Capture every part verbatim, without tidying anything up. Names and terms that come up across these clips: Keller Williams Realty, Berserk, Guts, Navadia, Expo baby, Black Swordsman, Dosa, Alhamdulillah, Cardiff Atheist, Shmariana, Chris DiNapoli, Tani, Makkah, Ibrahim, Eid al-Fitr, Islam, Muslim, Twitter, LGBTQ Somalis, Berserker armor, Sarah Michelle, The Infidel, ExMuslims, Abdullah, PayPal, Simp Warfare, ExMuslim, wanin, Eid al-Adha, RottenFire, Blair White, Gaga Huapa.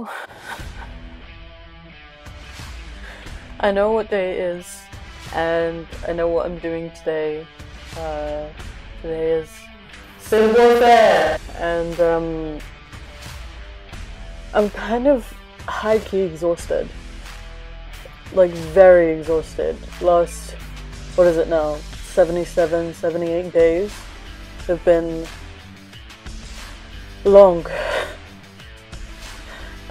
know... I know what day it is, and I know what I'm doing today. Uh, today is Civil Warfare! And um, I'm kind of high-key exhausted. Like, very exhausted. Last, what is it now, seventy-seven, seventy-eight days have been long.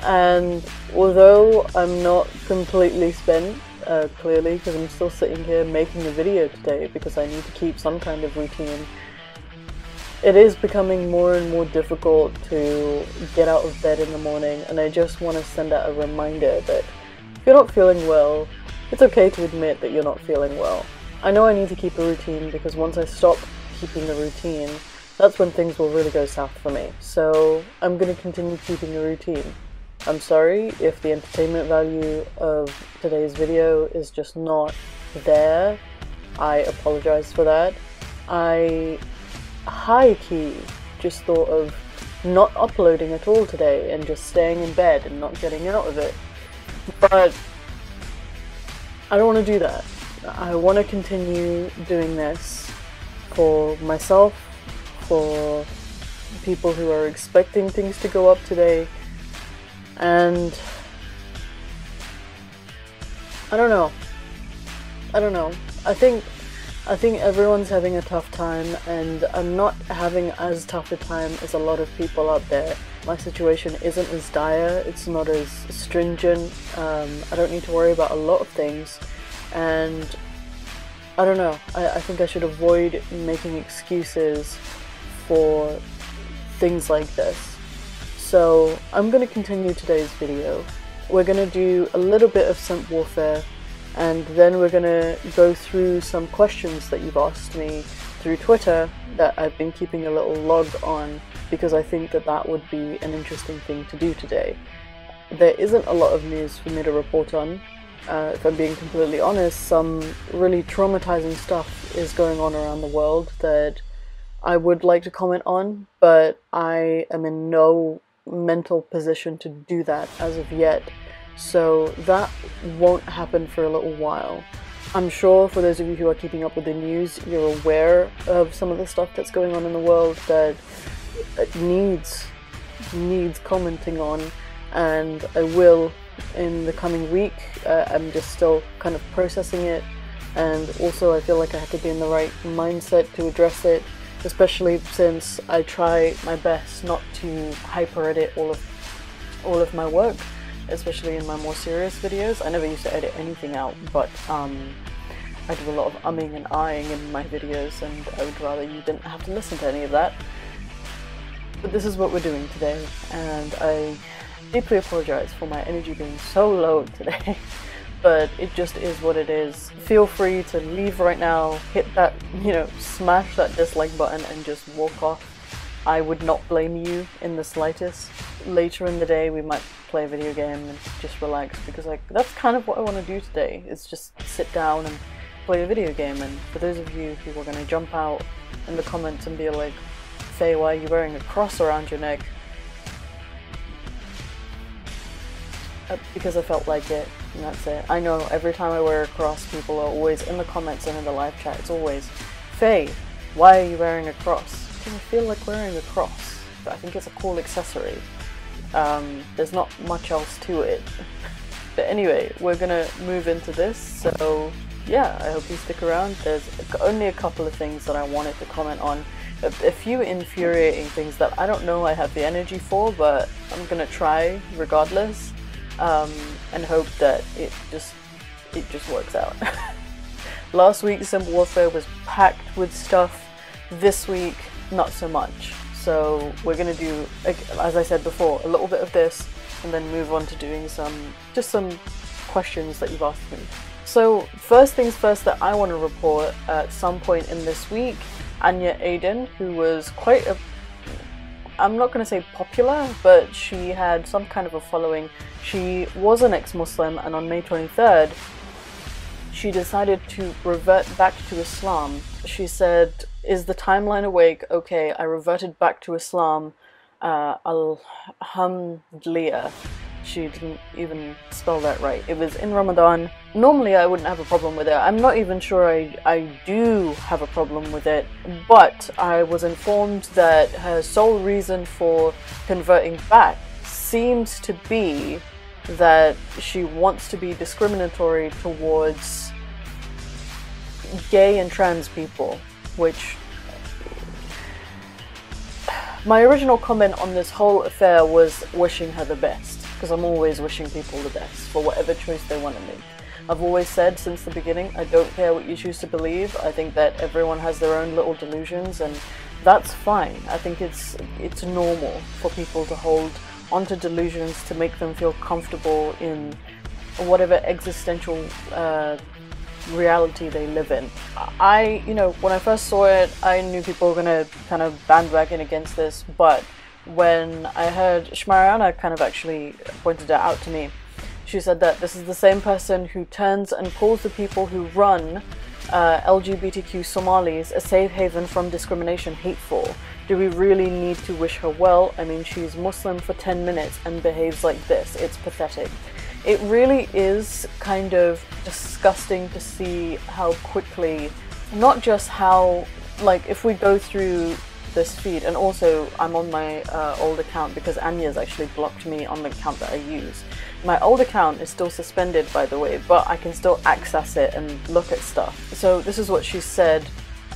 And although I'm not completely spent, uh, clearly, because I'm still sitting here making a video today because I need to keep some kind of routine, it is becoming more and more difficult to get out of bed in the morning, and I just want to send out a reminder that if you're not feeling well, it's okay to admit that you're not feeling well. I know I need to keep a routine because once I stop keeping the routine, that's when things will really go south for me. So I'm going to continue keeping a routine. I'm sorry if the entertainment value of today's video is just not there. I apologize for that. I high-key just thought of not uploading at all today and just staying in bed and not getting out of it. But I don't want to do that. I want to continue doing this for myself, for people who are expecting things to go up today. And I don't know. I don't know. I think I think everyone's having a tough time, and I'm not having as tough a time as a lot of people out there. My situation isn't as dire. It's not as stringent. Um, I don't need to worry about a lot of things, and I don't know. I, I think I should avoid making excuses for things like this. So I'm going to continue today's video. We're going to do a little bit of Simp Warfare, and then we're going to go through some questions that you've asked me through Twitter that I've been keeping a little log on because I think that that would be an interesting thing to do today. There isn't a lot of news for me to report on. Uh, if I'm being completely honest, some really traumatizing stuff is going on around the world that I would like to comment on, but I am in no mental position to do that as of yet, so that won't happen for a little while. I'm sure for those of you who are keeping up with the news, you're aware of some of the stuff that's going on in the world that needs needs commenting on, and I will in the coming week. uh, I'm just still kind of processing it, and also I feel like I have to be in the right mindset to address it, especially since I try my best not to hyper-edit all of all of my work, especially in my more serious videos. I never used to edit anything out, but um, I do a lot of umming and eyeing in my videos, and I would rather you didn't have to listen to any of that. But this is what we're doing today, and I deeply apologize for my energy being so low today. But it just is what it is. Feel free to leave right now, hit that, you know, smash that dislike button and just walk off. I would not blame you in the slightest. Later in the day we might play a video game and just relax, because like that's kind of what I want to do today, is just sit down and play a video game. And for those of you who are going to jump out in the comments and be like, say, why are you wearing a cross around your neck? Because I felt like it, and that's it. I know every time I wear a cross, people are always in the comments and in the live chat, it's always, Faye, why are you wearing a cross? Because I feel like wearing a cross, but I think it's a cool accessory. Um, there's not much else to it. But anyway, we're gonna move into this, so yeah, I hope you stick around. There's only a couple of things that I wanted to comment on. A, a few infuriating things that I don't know I have the energy for, but I'm gonna try regardless. Um, and hope that it just it just works out. Last week's Simp Warfare was packed with stuff. This week, not so much. So we're gonna do, as I said before, a little bit of this, and then move on to doing some just some questions that you've asked me. So first things first, that I want to report at some point in this week, Anya Aden, who was quite a I'm not going to say popular, but she had some kind of a following. She was an ex-Muslim, and on May twenty-third, she decided to revert back to Islam. She said, is the timeline awake? Okay, I reverted back to Islam. Uh, alhamdulillah. actually didn't even spell that right. It was in Ramadan. Normally I wouldn't have a problem with it. I'm not even sure I, I do have a problem with it, but I was informed that her sole reason for converting back seems to be that she wants to be discriminatory towards gay and trans people, which... My original comment on this whole affair was wishing her the best, because I'm always wishing people the best for whatever choice they want to make. I've always said since the beginning, I don't care what you choose to believe. I think that everyone has their own little delusions, and that's fine. I think it's it's normal for people to hold onto delusions to make them feel comfortable in whatever existential uh, reality they live in. I, you know, when I first saw it, I knew people were gonna kind of bandwagon against this, but when I heard Shmariana kind of actually pointed it out to me, she said that this is the same person who turns and calls the people who run uh, L G B T Q Somalis a safe haven from discrimination hateful. Do we really need to wish her well? I mean, she's Muslim for ten minutes and behaves like this. It's pathetic. It really is kind of disgusting to see how quickly, not just how, like, if we go through this feed, and also I'm on my uh, old account because Anya's actually blocked me on the account that I use. My old account is still suspended, by the way, but I can still access it and look at stuff. So this is what she said.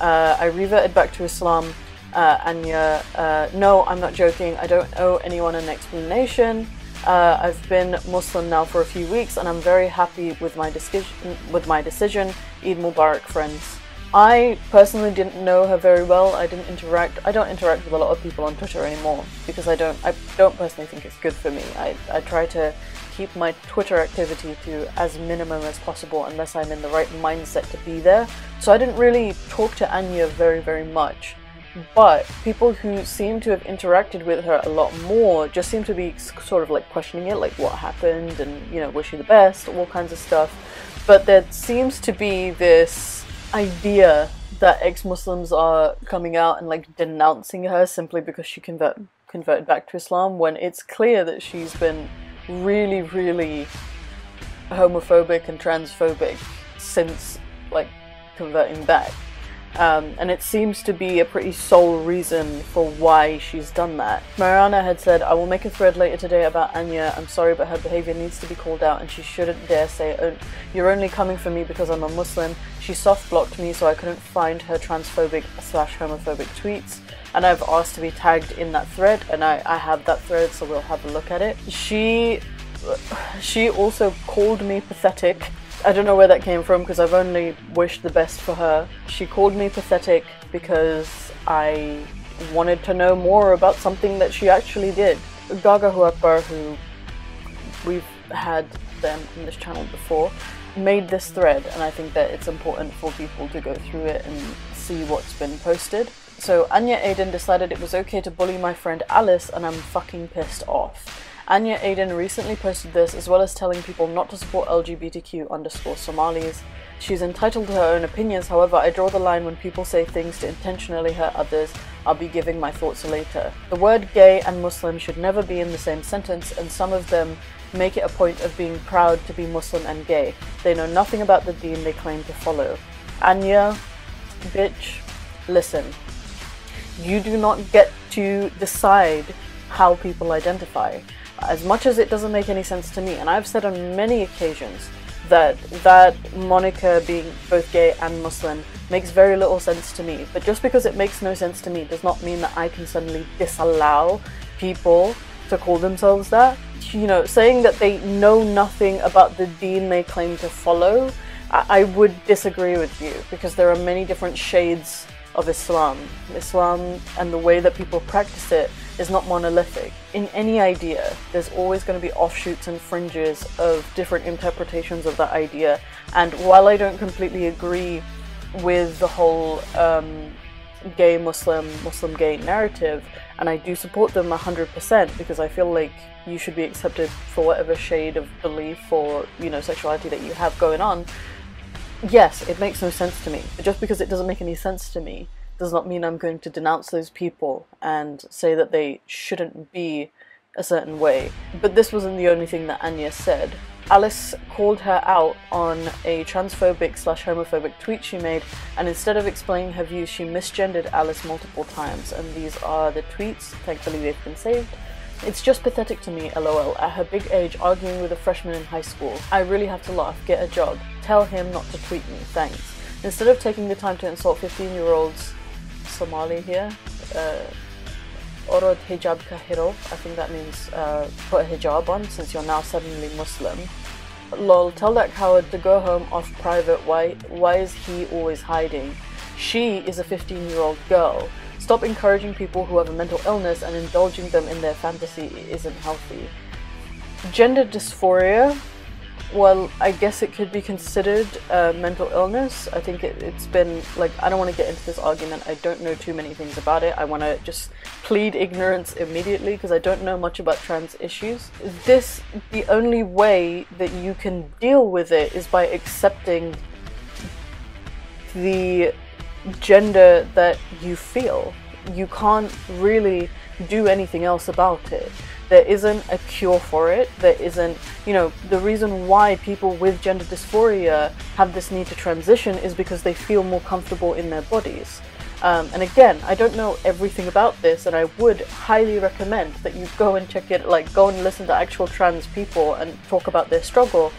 Uh, I reverted back to Islam. Uh, Anya, uh, no, I'm not joking. I don't owe anyone an explanation. Uh, I've been Muslim now for a few weeks and I'm very happy with my, with my decision. Eid Mubarak, friends. I personally didn't know her very well. I didn't interact. I don't interact with a lot of people on Twitter anymore because I don't, I don't personally think it's good for me. I, I try to keep my Twitter activity to as minimum as possible unless I'm in the right mindset to be there. So I didn't really talk to Anya very, very much. But people who seem to have interacted with her a lot more just seem to be sort of like questioning it, like what happened and, you know, was she the best, all kinds of stuff. But there seems to be this idea that ex-Muslims are coming out and like denouncing her simply because she convert converted back to Islam, when it's clear that she's been really, really homophobic and transphobic since like converting back. Um, and it seems to be a pretty sole reason for why she's done that. Mariana had said, I will make a thread later today about Anya. I'm sorry, but her behavior needs to be called out and she shouldn't dare say, oh, you're only coming for me because I'm a Muslim. She soft blocked me so I couldn't find her transphobic slash homophobic tweets. And I've asked to be tagged in that thread, and I, I have that thread, so we'll have a look at it. She, she also called me pathetic. I don't know where that came from because I've only wished the best for her. She called me pathetic because I wanted to know more about something that she actually did. Gaga Huapa, who we've had them on this channel before, made this thread, and I think that it's important for people to go through it and see what's been posted. So Anya Aden decided it was okay to bully my friend Alice, and I'm fucking pissed off. Anya Aden recently posted this, as well as telling people not to support L G B T Q underscore Somalis. She's entitled to her own opinions, however, I draw the line when people say things to intentionally hurt others. I'll be giving my thoughts later. The word gay and Muslim should never be in the same sentence, and some of them make it a point of being proud to be Muslim and gay. They know nothing about the deen they claim to follow. Anya, bitch, listen. You do not get to decide how people identify. As much as it doesn't make any sense to me, and I've said on many occasions that that moniker being both gay and Muslim makes very little sense to me, but just because it makes no sense to me does not mean that I can suddenly disallow people to call themselves that. You know, saying that they know nothing about the deen they claim to follow, I, I would disagree with you, because there are many different shades of Islam. Islam and the way that people practice it is not monolithic. In any idea, there's always going to be offshoots and fringes of different interpretations of that idea. And while I don't completely agree with the whole um, gay Muslim, Muslim gay narrative, and I do support them one hundred percent because I feel like you should be accepted for whatever shade of belief or, you know, sexuality that you have going on, yes, it makes no sense to me. But just because it doesn't make any sense to me does not mean I'm going to denounce those people and say that they shouldn't be a certain way. But this wasn't the only thing that Anya said. Alice called her out on a transphobic slash homophobic tweet she made, and instead of explaining her views, she misgendered Alice multiple times, and these are the tweets. Thankfully they've been saved. "It's just pathetic to me, lol, at her big age arguing with a freshman in high school. I really have to laugh, get a job. Tell him not to tweet me, thanks." Instead of taking the time to insult fifteen year olds Somali here, uh, Orod hijab kahiro, I think that means uh, put a hijab on since you're now suddenly Muslim. Lol, tell that coward to go home off private, why, why is he always hiding? She is a fifteen year old girl. Stop encouraging people who have a mental illness and indulging them in their fantasy isn't healthy. Gender dysphoria, well, I guess it could be considered a mental illness. I think it, it's been, like, I don't want to get into this argument. I don't know too many things about it. I want to just plead ignorance immediately because I don't know much about trans issues. This, the only way that you can deal with it is by accepting the gender that you feel. You can't really do anything else about it. There isn't a cure for it. There isn't, you know, the reason why people with gender dysphoria have this need to transition is because they feel more comfortable in their bodies. Um, and again, I don't know everything about this, and I would highly recommend that you go and check it, like go and listen to actual trans people and talk about their struggle.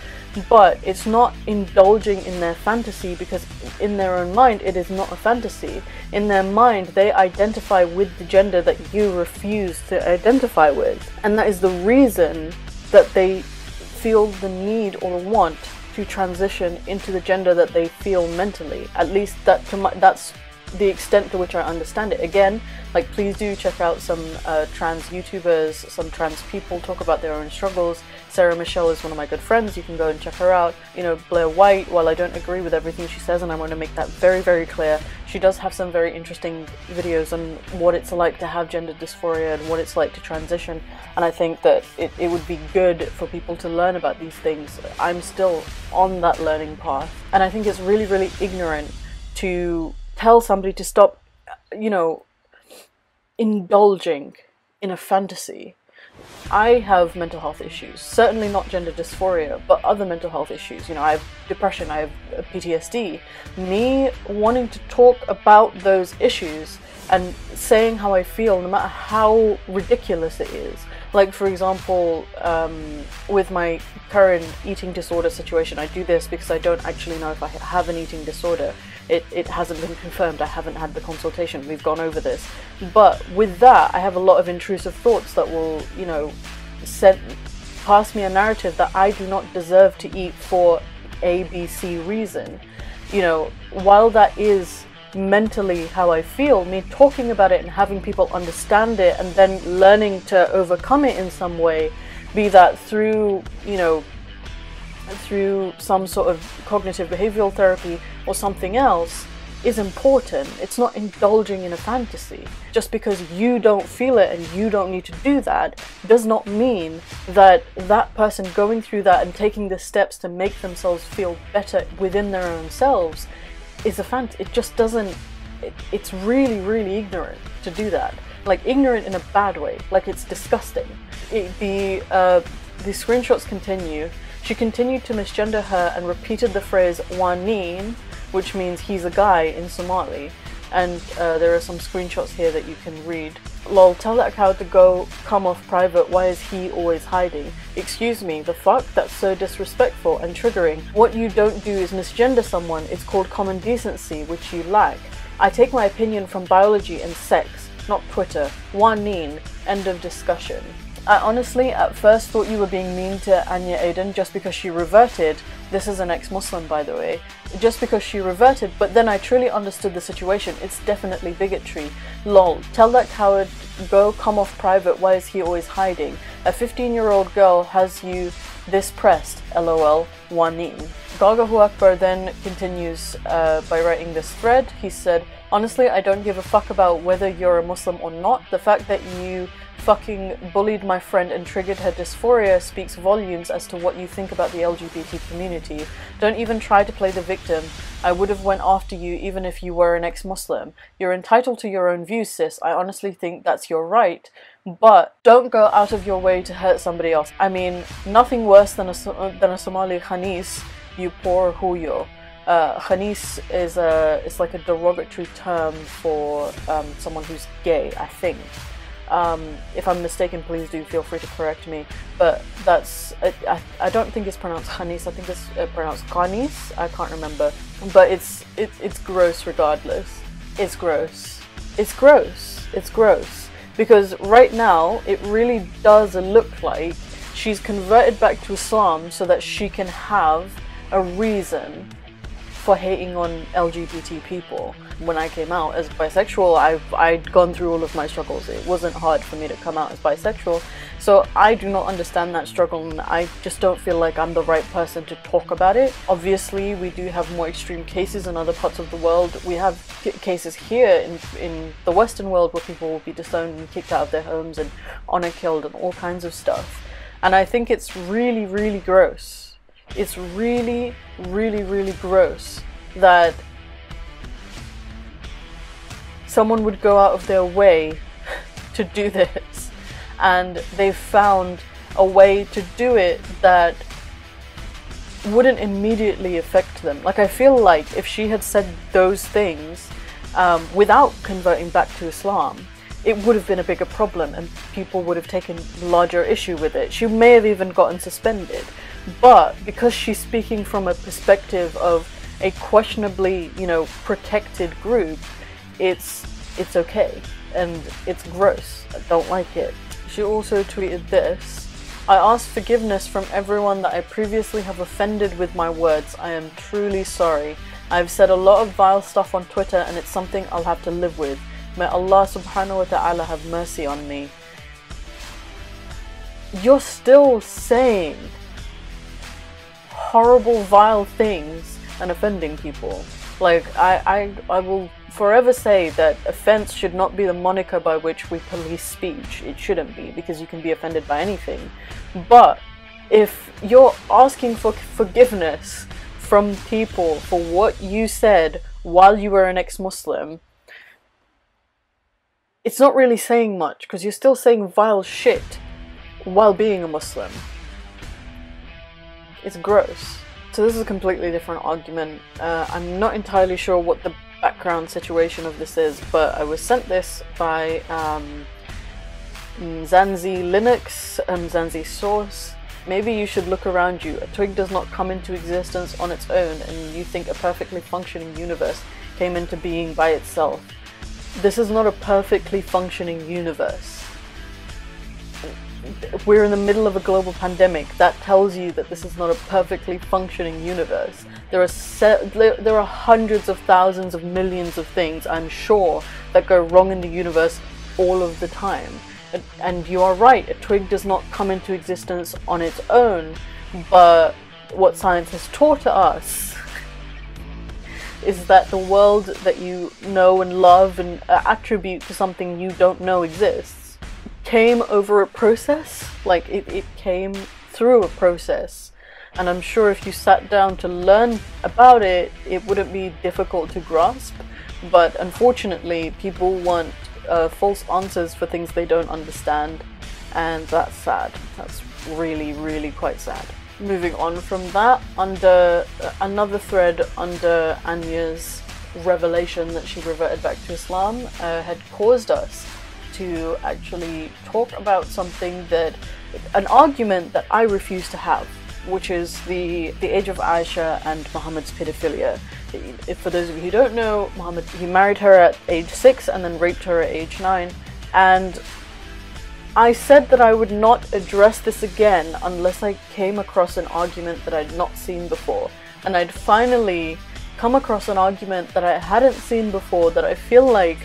But it's not indulging in their fantasy, because in their own mind, it is not a fantasy. In their mind, they identify with the gender that you refuse to identify with. And that is the reason that they feel the need or the want to transition into the gender that they feel mentally. At least that to my, that's the extent to which I understand it. Again, like, please do check out some uh, trans YouTubers, some trans people talk about their own struggles. Sarah Michelle is one of my good friends. You can go and check her out. You know, Blair White, while I don't agree with everything she says, and I want to make that very, very clear, she does have some very interesting videos on what it's like to have gender dysphoria and what it's like to transition. And I think that it, it would be good for people to learn about these things. I'm still on that learning path. And I think it's really, really ignorant to tell somebody to stop, you know, indulging in a fantasy. I have mental health issues, certainly not gender dysphoria, but other mental health issues. You know, I have depression, I have P T S D. Me wanting to talk about those issues and saying how I feel, no matter how ridiculous it is. Like, for example, um, with my current eating disorder situation, I do this because I don't actually know if I have an eating disorder. It, it hasn't been confirmed, I haven't had the consultation, we've gone over this. But with that, I have a lot of intrusive thoughts that will, you know, send, pass me a narrative that I do not deserve to eat for A, B, C reason. You know, while that is mentally how I feel, me talking about it and having people understand it and then learning to overcome it in some way, be that through, you know, through some sort of cognitive behavioral therapy or something else, is important. It's not indulging in a fantasy. Just because you don't feel it and you don't need to do that does not mean that that person going through that and taking the steps to make themselves feel better within their own selves is a fantasy. It just doesn't, it, it's really, really ignorant to do that. Like, ignorant in a bad way, like it's disgusting. It, the, uh, the screenshots continue. She continued to misgender her and repeated the phrase "wanin," which means he's a guy in Somali. And uh, there are some screenshots here that you can read. Lol, tell that coward to go come off private, why is he always hiding? Excuse me, the fuck? That's so disrespectful and triggering. What you don't do is misgender someone, it's called common decency, which you lack. I take my opinion from biology and sex, not Twitter. Wanin, end of discussion. I honestly at first thought you were being mean to Anya Aden just because she reverted. This is an ex-Muslim, by the way. Just because she reverted, but then I truly understood the situation. It's definitely bigotry. Lol, tell that coward go come off private, why is he always hiding? A fifteen year old girl has you this pressed, lol, wanin. Gaga Huapa then continues uh, by writing this thread. He said, honestly, I don't give a fuck about whether you're a Muslim or not. The fact that you fucking bullied my friend and triggered her dysphoria speaks volumes as to what you think about the L G B T community. Don't even try to play the victim. I would have went after you even if you were an ex-Muslim. You're entitled to your own views, sis. I honestly think that's your right. But don't go out of your way to hurt somebody else. I mean, nothing worse than a, than a Somali khanis, you poor huyo. Uh, khanis is a, it's like a derogatory term for um, someone who's gay, I think. Um, if I'm mistaken, please do feel free to correct me. But that's, I, I don't think it's pronounced khanis, I think it's pronounced khanis, I can't remember. But it's, it, it's gross regardless. It's gross. It's gross. It's gross. Because right now, it really does look like she's converted back to Islam so that she can have a reason for hating on L G B T people. When I came out as bisexual, I've, I'd gone through all of my struggles. It wasn't hard for me to come out as bisexual. So I do not understand that struggle, and I just don't feel like I'm the right person to talk about it. Obviously, we do have more extreme cases in other parts of the world. We have cases here in, in the Western world where people will be disowned and kicked out of their homes and honor killed and all kinds of stuff. And I think it's really, really gross. It's really, really, really gross that someone would go out of their way to do this, and they've found a way to do it that wouldn't immediately affect them. Like, I feel like if she had said those things um, without converting back to Islam, it would have been a bigger problem and people would have taken larger issue with it. She may have even gotten suspended. But because she's speaking from a perspective of a questionably, you know, protected group, it's it's okay, and it's gross. I don't like it. She also tweeted this. I ask forgiveness from everyone that I previously have offended with my words. I am truly sorry. I've said a lot of vile stuff on Twitter, and it's something I'll have to live with. May Allah subhanahu wa ta'ala have mercy on me. You're still saying horrible, vile things and offending people. Like, I, I, I will forever say that offense should not be the moniker by which we police speech. It shouldn't be, because you can be offended by anything. But if you're asking for forgiveness from people for what you said while you were an ex-Muslim, it's not really saying much, because you're still saying vile shit while being a Muslim. It's gross. So this is a completely different argument. Uh, I'm not entirely sure what the background situation of this is, but I was sent this by um, Zanzi Linux, um, Zanzi Source. Maybe you should look around you. A twig does not come into existence on its own, and you think a perfectly functioning universe came into being by itself. This is not a perfectly functioning universe. We're in the middle of a global pandemic. That tells you that this is not a perfectly functioning universe. There are se there are hundreds of thousands of millions of things, I'm sure, that go wrong in the universe all of the time. And, and you are right, a twig does not come into existence on its own, but what science has taught us is that the world that you know and love and attribute to something you don't know exists came over a process. Like, it, it came through a process, and I'm sure if you sat down to learn about it, it wouldn't be difficult to grasp. But unfortunately, people want uh, false answers for things they don't understand, and that's sad. That's really, really quite sad. Moving on from that, under uh, another thread under Anya's revelation that she reverted back to Islam uh, had caused us to actually talk about something that, an argument that I refuse to have, which is the, the age of Aisha and Muhammad's pedophilia. If, for those of you who don't know, Muhammad, he married her at age six and then raped her at age nine. And I said that I would not address this again unless I came across an argument that I'd not seen before. And I'd finally come across an argument that I hadn't seen before that I feel like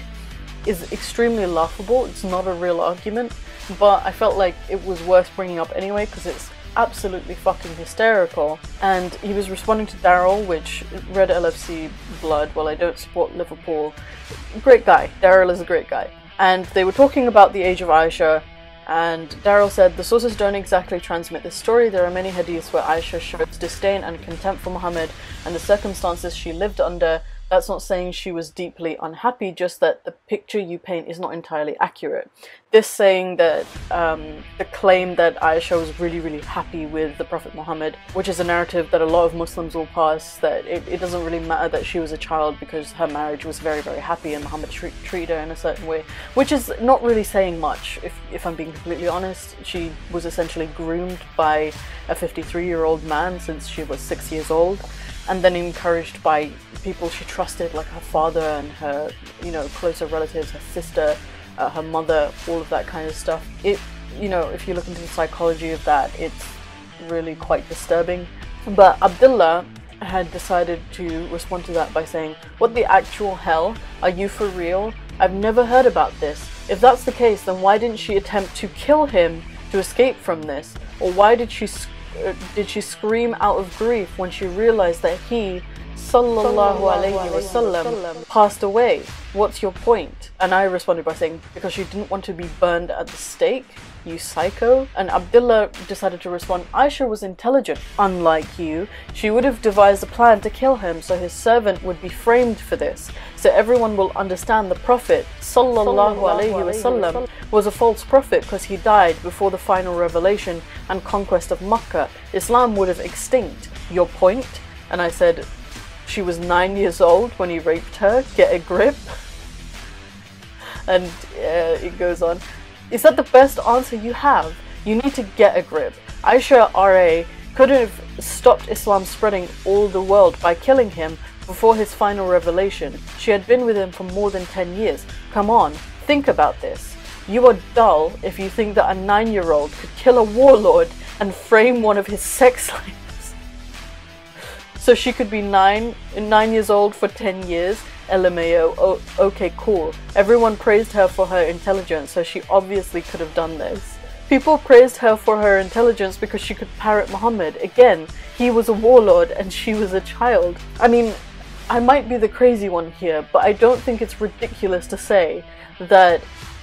is extremely laughable. It's not a real argument, but I felt like it was worth bringing up anyway because it's absolutely fucking hysterical. And he was responding to Daryl, which read L F C blood. Well, I don't support Liverpool. Great guy. Daryl is a great guy. And they were talking about the age of Aisha And Daryl said, the sources don't exactly transmit this story. There are many hadiths where Aisha shows disdain and contempt for Muhammad and the circumstances she lived under. That's not saying she was deeply unhappy, just that the picture you paint is not entirely accurate. This saying that um, the claim that Aisha was really, really happy with the Prophet Muhammad, which is a narrative that a lot of Muslims will pass, that it, it doesn't really matter that she was a child because her marriage was very, very happy and Muhammad tre treated her in a certain way, which is not really saying much, if, if I'm being completely honest. She was essentially groomed by a fifty-three-year-old man since she was six years old, and then encouraged by people she trusted, like her father and her, you know, closer relatives, her sister, uh, her mother, all of that kind of stuff. It, you know, if you look into the psychology of that, it's really quite disturbing. But Abdullah had decided to respond to that by saying, "What the actual hell? Are you for real? I've never heard about this. If that's the case, then why didn't she attempt to kill him to escape from this? Or why did she sc uh, did she scream out of grief when she realized that he, sallallahu alayhi wasallam, passed away? What's your point?" And I responded by saying, "Because she didn't want to be burned at the stake, you psycho." And Abdullah decided to respond, "Aisha was intelligent, unlike you. She would have devised a plan to kill him so his servant would be framed for this, so everyone will understand the Prophet sallallahu alayhi wasallam was a false prophet because he died before the final revelation and conquest of Makkah. Islam would have extinct. Your point?" And I said, "She was nine years old when he raped her. Get a grip." And uh, it goes on. "Is that the best answer you have? You need to get a grip. Aisha R A could have stopped Islam spreading all the world by killing him before his final revelation. She had been with him for more than ten years. Come on, think about this. You are dull if you think that a nine-year-old could kill a warlord and frame one of his sex slaves." So she could be nine, nine years old for ten years, L M A O, oh, okay, cool. Everyone praised her for her intelligence, so she obviously could have done this. People praised her for her intelligence because she could parrot Muhammad. Again, he was a warlord and she was a child. I mean, I might be the crazy one here, but I don't think it's ridiculous to say that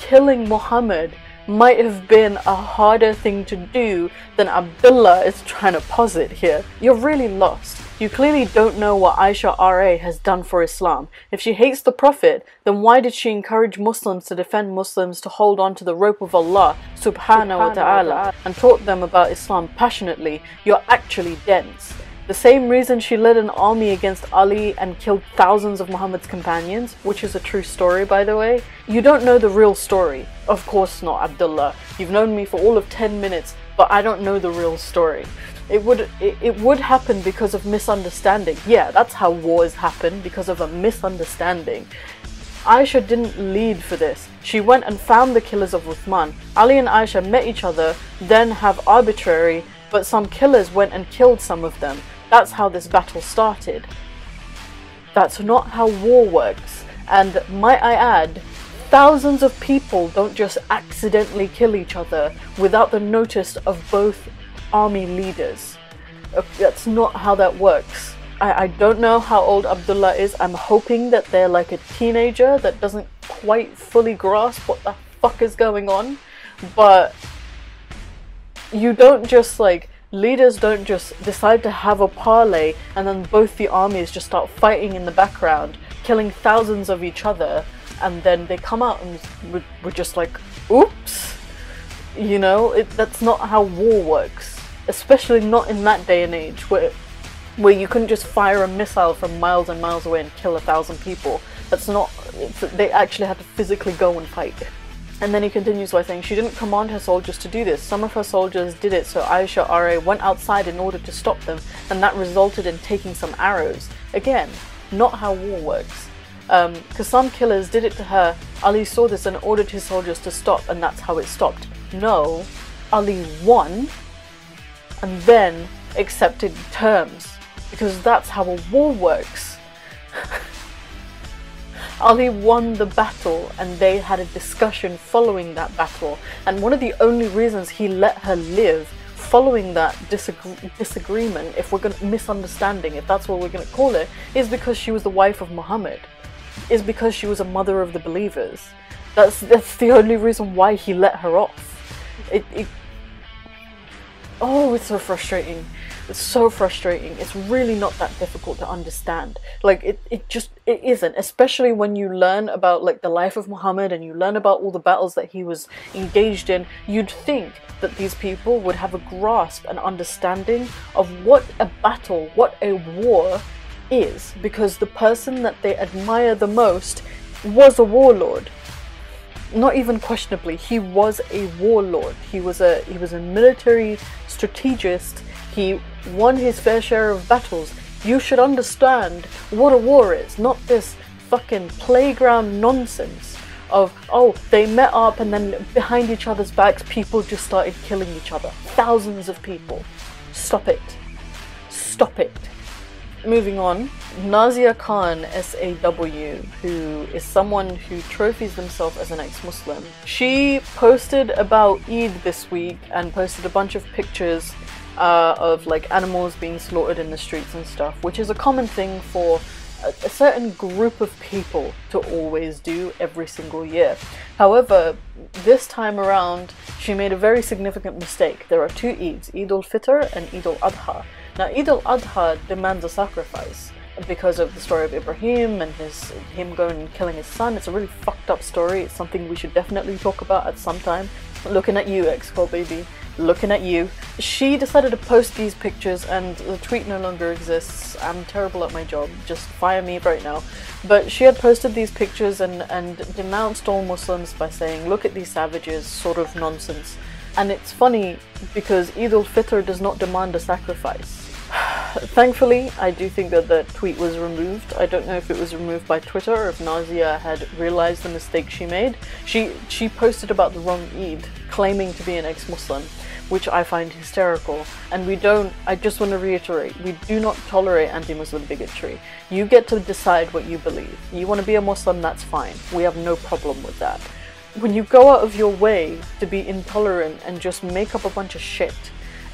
killing Muhammad might have been a harder thing to do than Abdullah is trying to posit here. You're really lost. You clearly don't know what Aisha R A has done for Islam. If she hates the Prophet, then why did she encourage Muslims to defend Muslims, to hold on to the rope of Allah subhanahu wa ta'ala, and taught them about Islam passionately? You're actually dense. The same reason she led an army against Ali and killed thousands of Muhammad's companions, which is a true story, by the way. You don't know the real story. Of course not, Abdullah. You've known me for all of ten minutes, but I don't know the real story. It would, it, it would happen because of misunderstanding. Yeah, that's how wars happen, because of a misunderstanding. Aisha didn't lead for this. She went and found the killers of Uthman. Ali and Aisha met each other, then have arbitrary, but some killers went and killed some of them. That's how this battle started. That's not how war works. And might I add, thousands of people don't just accidentally kill each other without the notice of both army leaders. That's not how that works. I, I don't know how old Abdullah is. I'm hoping that they're like a teenager that doesn't quite fully grasp what the fuck is going on. But you don't just like... Leaders don't just decide to have a parlay and then both the armies just start fighting in the background, killing thousands of each other, and then they come out and we're, we're just like, oops, you know, it, that's not how war works, especially not in that day and age where, where you couldn't just fire a missile from miles and miles away and kill a thousand people. That's not, it's, they actually had to physically go and fight. And then he continues by saying, she didn't command her soldiers to do this. Some of her soldiers did it, so Aisha R A went outside in order to stop them, and that resulted in taking some arrows. Again, not how war works. Um, because some killers did it to her. Ali saw this and ordered his soldiers to stop, and that's how it stopped. No, Ali won, and then accepted terms, because that's how a war works. Ali won the battle and they had a discussion following that battle, and one of the only reasons he let her live following that disagree disagreement, if we're going to misunderstanding, if that's what we're going to call it, is because she was the wife of Muhammad, is because she was a mother of the believers. That's, that's the only reason why he let her off. It, it, oh, it's so frustrating. It's so frustrating. It's really not that difficult to understand. Like, it, it just, it isn't. Especially when you learn about, like, the life of Muhammad and you learn about all the battles that he was engaged in, you'd think that these people would have a grasp and understanding of what a battle, what a war is. Because the person that they admire the most was a warlord. Not even questionably, he was a warlord. He was a he was a military strategist. He won his fair share of battles. You should understand what a war is, not this fucking playground nonsense of, oh, they met up and then behind each other's backs people just started killing each other. Thousands of people. Stop it. Stop it. Moving on, Nazia Khan, S A W, who is someone who trophies themselves as an ex-Muslim. She posted about Eid this week and posted a bunch of pictures uh, of like animals being slaughtered in the streets and stuff, which is a common thing for a, a certain group of people to always do every single year. However, this time around, she made a very significant mistake. There are two Eids, Eid al-Fitr and Eid al-Adha. Now, Eid al-Adha demands a sacrifice because of the story of Ibrahim and his him going and killing his son. It's a really fucked up story. It's something we should definitely talk about at some time. Looking at you, Expo baby. Looking at you. She decided to post these pictures and the tweet no longer exists. I'm terrible at my job. Just fire me right now. But she had posted these pictures and, and denounced all Muslims by saying, look at these savages, sort of nonsense. And it's funny because Eid al-Fitr does not demand a sacrifice. Thankfully, I do think that that tweet was removed. I don't know if it was removed by Twitter or if Nazia had realized the mistake she made. She she posted about the wrong Eid, claiming to be an ex-Muslim, which I find hysterical. And we don't, I just want to reiterate, we do not tolerate anti-Muslim bigotry. You get to decide what you believe. You want to be a Muslim, that's fine. We have no problem with that. When you go out of your way to be intolerant and just make up a bunch of shit,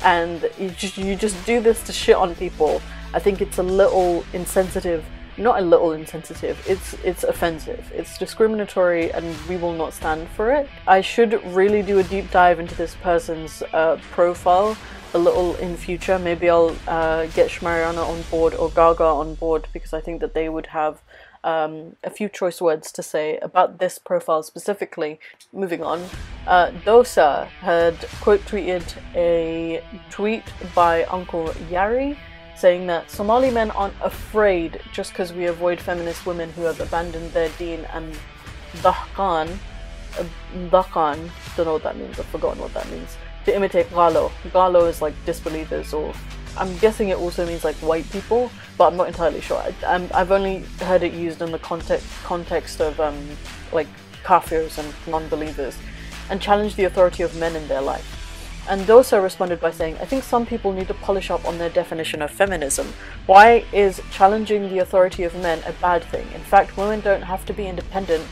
and you just, you just do this to shit on people, I think it's a little insensitive. Not a little insensitive, it's it's offensive. It's discriminatory and we will not stand for it. I should really do a deep dive into this person's uh, profile a little in future. Maybe I'll uh, get Shmariana on board or Gaga on board, because I think that they would have Um, a few choice words to say about this profile specifically. Moving on, uh, Dosa had quote tweeted a tweet by Uncle Yari saying that Somali men aren't afraid just because we avoid feminist women who have abandoned their deen and dahqan, uh, dahqan, don't know what that means, I've forgotten what that means, to imitate Galo. Galo is like disbelievers, or I'm guessing it also means like white people, but I'm not entirely sure. I, I'm, I've only heard it used in the context context of um, like kafirs and non-believers, and challenge the authority of men in their life. And Dosa responded by saying, I think some people need to polish up on their definition of feminism. Why is challenging the authority of men a bad thing? In fact, women don't have to be independent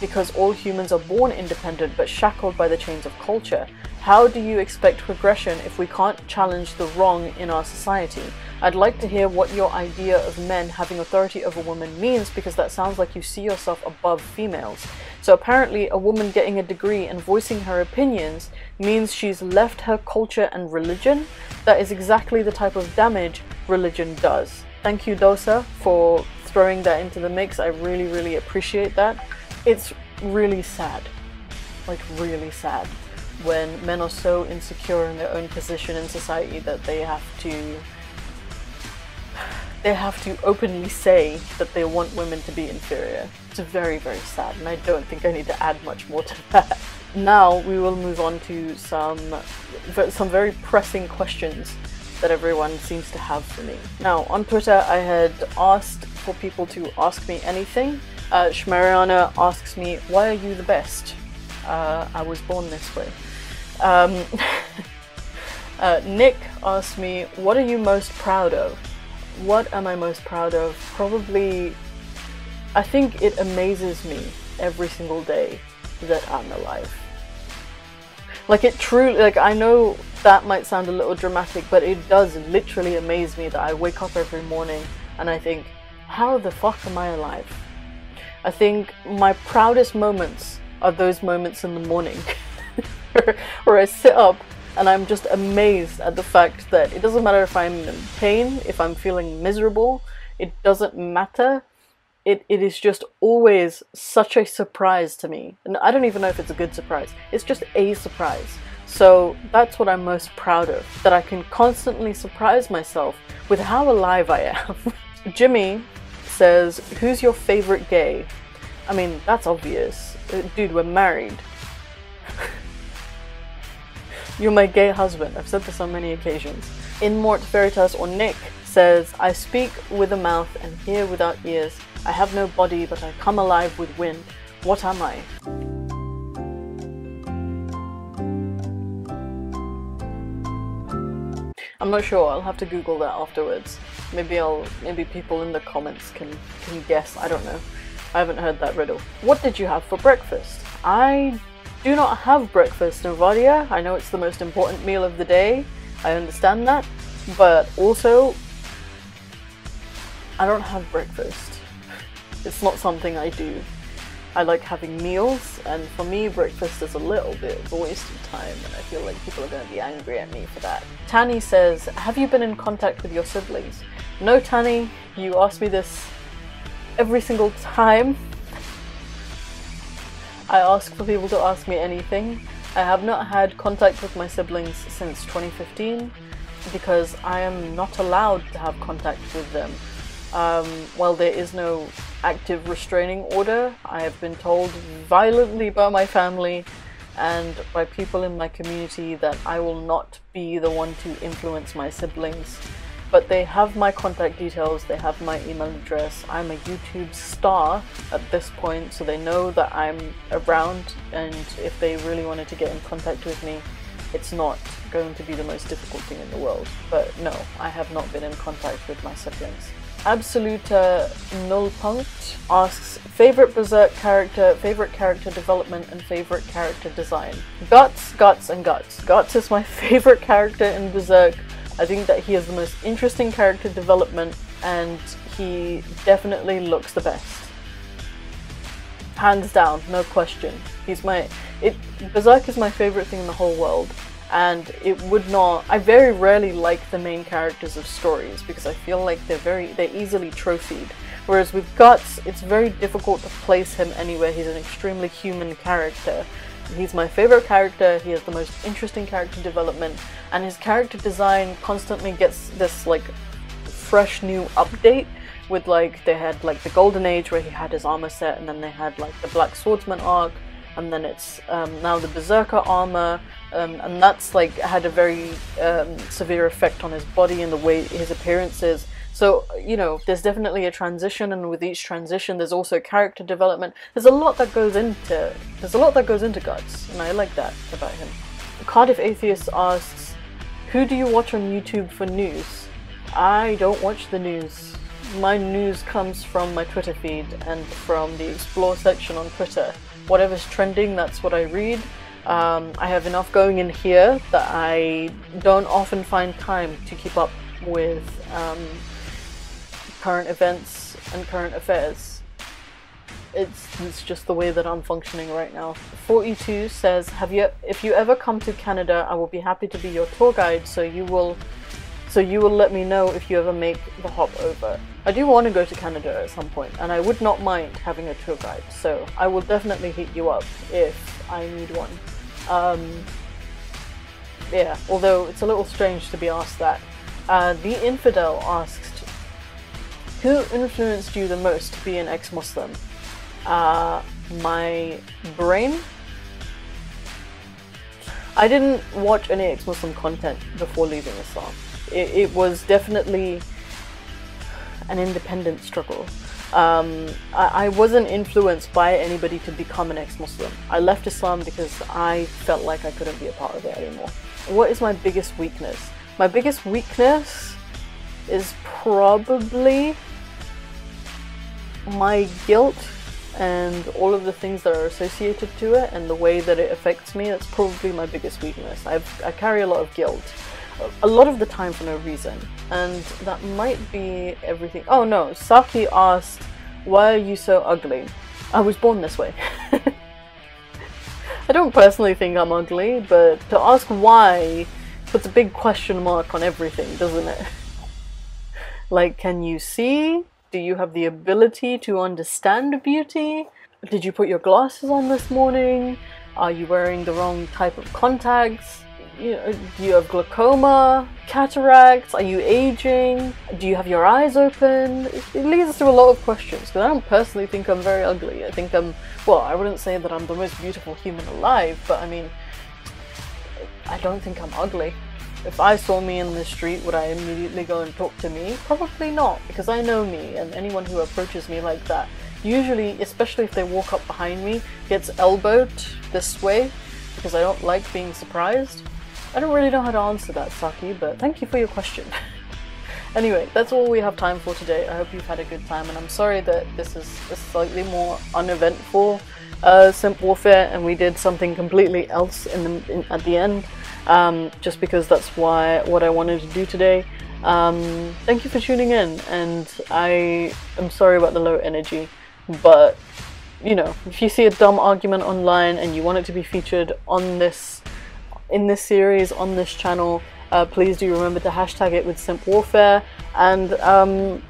because all humans are born independent but shackled by the chains of culture. How do you expect progression if we can't challenge the wrong in our society? I'd like to hear what your idea of men having authority over women means, because that sounds like you see yourself above females. So apparently a woman getting a degree and voicing her opinions means she's left her culture and religion. That is exactly the type of damage religion does. Thank you, Dosa, for throwing that into the mix. I really, really appreciate that. It's really sad, like really sad, when men are so insecure in their own position in society that they have to they have to openly say that they want women to be inferior. It's very, very sad, and I don't think I need to add much more to that. Now we will move on to some some very pressing questions that everyone seems to have for me. Now, on Twitter, I had asked for people to ask me anything. Uh, Shmariana asks me, why are you the best? Uh, I was born this way. Um, uh, Nick asked me, what are you most proud of? What am I most proud of? Probably, I think it amazes me every single day that I'm alive. Like, it truly, like, I know that might sound a little dramatic, but it does literally amaze me that I wake up every morning and I think, how the fuck am I alive? I think my proudest moments are those moments in the morning picture where I sit up and I'm just amazed at the fact that it doesn't matter if I'm in pain, if I'm feeling miserable, it doesn't matter. It, it is just always such a surprise to me. And I don't even know if it's a good surprise. It's just a surprise. So that's what I'm most proud of, that I can constantly surprise myself with how alive I am. Jimmy says, who's your favorite gay? I mean, that's obvious. Dude, we're married. You're my gay husband. I've said this on many occasions. In Mort Veritas or Nick says, I speak with a mouth and hear without ears. I have no body, but I come alive with wind. What am I? I'm not sure, I'll have to Google that afterwards. Maybe I'll, maybe people in the comments can, can guess, I don't know. I haven't heard that riddle. What did you have for breakfast? I do not have breakfast, Navadia. I know it's the most important meal of the day, I understand that, but also, I don't have breakfast. It's not something I do. I like having meals, and for me breakfast is a little bit of a waste of time and I feel like people are going to be angry at me for that. Tani says, have you been in contact with your siblings? No, Tani, you ask me this every single time. I ask for people to ask me anything. I have not had contact with my siblings since twenty fifteen because I am not allowed to have contact with them. Um, while there is no active restraining order, I have been told violently by my family and by people in my community that I will not be the one to influence my siblings. But they have my contact details, they have my email address. I'm a YouTube star at this point, so they know that I'm around, and if they really wanted to get in contact with me, it's not going to be the most difficult thing in the world. But no, I have not been in contact with my siblings. AbsolutaNullPunkt asks, favorite Berserk character, favorite character development, and favorite character design. Guts, Guts, and Guts. Guts is my favorite character in Berserk. I think that he has the most interesting character development, and he definitely looks the best. Hands down, no question. He's my... It, Berserk is my favorite thing in the whole world. And it would not... I very rarely like the main characters of stories because I feel like they're very... they're easily trophied. Whereas with Guts, it's very difficult to place him anywhere. He's an extremely human character. He's my favorite character, he has the most interesting character development, and his character design constantly gets this, like, fresh new update with, like, they had, like, the Golden Age where he had his armor set, and then they had, like, the Black Swordsman arc, and then it's um, now the Berserker armor, um, and that's like had a very um, severe effect on his body and the way his appearance is. So, you know, there's definitely a transition, and with each transition there's also character development. There's a lot that goes into, there's a lot that goes into Guts, and I like that about him. Cardiff Atheist asks, who do you watch on YouTube for news? I don't watch the news. My news comes from my Twitter feed and from the Explore section on Twitter. Whatever's trending, that's what I read. Um, I have enough going in here that I don't often find time to keep up with um, current events and current affairs. It's, it's just the way that I'm functioning right now. forty-two says, "Have you? If you ever come to Canada, I will be happy to be your tour guide, so you will so you will let me know if you ever make the hop over." I do want to go to Canada at some point, and I would not mind having a tour guide, so I will definitely hit you up if I need one. Um, yeah, although it's a little strange to be asked that. Uh, the Infidel asked, who influenced you the most to be an ex-Muslim? Uh, my brain? I didn't watch any ex-Muslim content before leaving Islam. It, it was definitely... an independent struggle. Um, I, I wasn't influenced by anybody to become an ex-Muslim. I left Islam because I felt like I couldn't be a part of it anymore. What is my biggest weakness? My biggest weakness is probably my guilt and all of the things that are associated to it and the way that it affects me. That's probably my biggest weakness. I've, I carry a lot of guilt. A lot of the time for no reason, and that might be everything. Oh no, Saki asked, why are you so ugly? I was born this way. I don't personally think I'm ugly, but to ask why puts a big question mark on everything, doesn't it? Like, can you see? Do you have the ability to understand beauty? Did you put your glasses on this morning? Are you wearing the wrong type of contacts? You know, do you have glaucoma, cataracts? Are you aging? Do you have your eyes open? It, it leads us to a lot of questions, because I don't personally think I'm very ugly. I think I'm, well, I wouldn't say that I'm the most beautiful human alive, but I mean, I don't think I'm ugly. If I saw me in the street, would I immediately go and talk to me? Probably not, because I know me, and anyone who approaches me like that, usually, especially if they walk up behind me, gets elbowed this way, because I don't like being surprised. I don't really know how to answer that, Saki, but thank you for your question. Anyway, that's all we have time for today. I hope you've had a good time, and I'm sorry that this is a slightly more uneventful uh, Simp Warfare, and we did something completely else in the, in, at the end, um, just because that's why what I wanted to do today. Um, thank you for tuning in, and I am sorry about the low energy, but you know, if you see a dumb argument online and you want it to be featured on this in this series, on this channel, uh, please do remember to hashtag it with Simp Warfare, and um,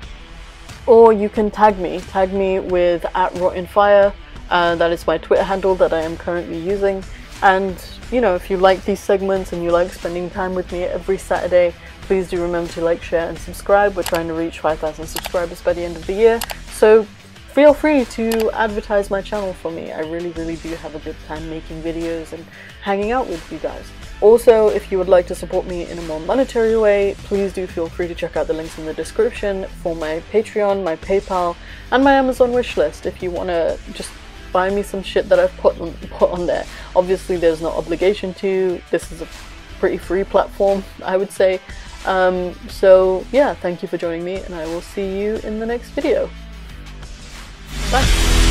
or you can tag me, tag me with at RottenFire, uh, that is my Twitter handle that I am currently using, and you know, if you like these segments and you like spending time with me every Saturday, please do remember to like, share and subscribe. We're trying to reach five thousand subscribers by the end of the year, so feel free to advertise my channel for me. I really, really do have a good time making videos and hanging out with you guys. Also, if you would like to support me in a more monetary way, please do feel free to check out the links in the description for my Patreon, my PayPal, and my Amazon wishlist if you want to just buy me some shit that I've put on, put on there. Obviously, there's no obligation to. This is a pretty free platform, I would say. Um, so, yeah, thank you for joining me, and I will see you in the next video. Bye.